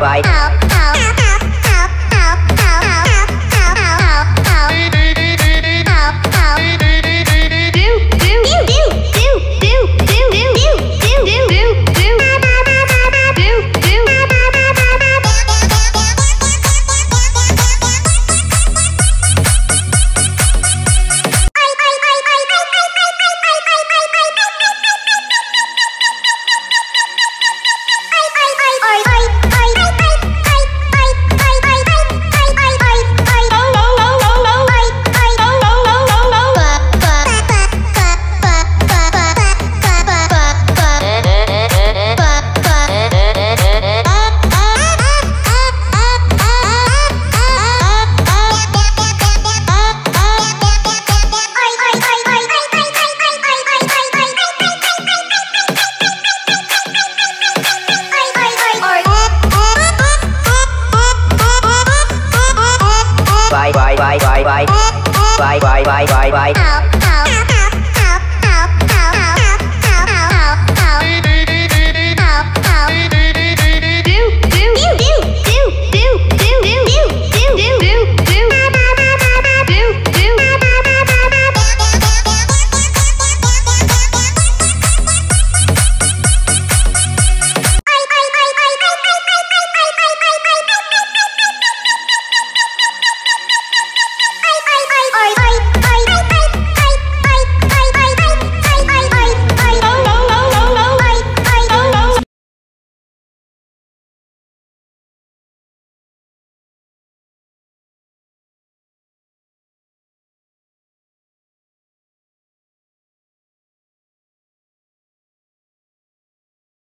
bye. Bye.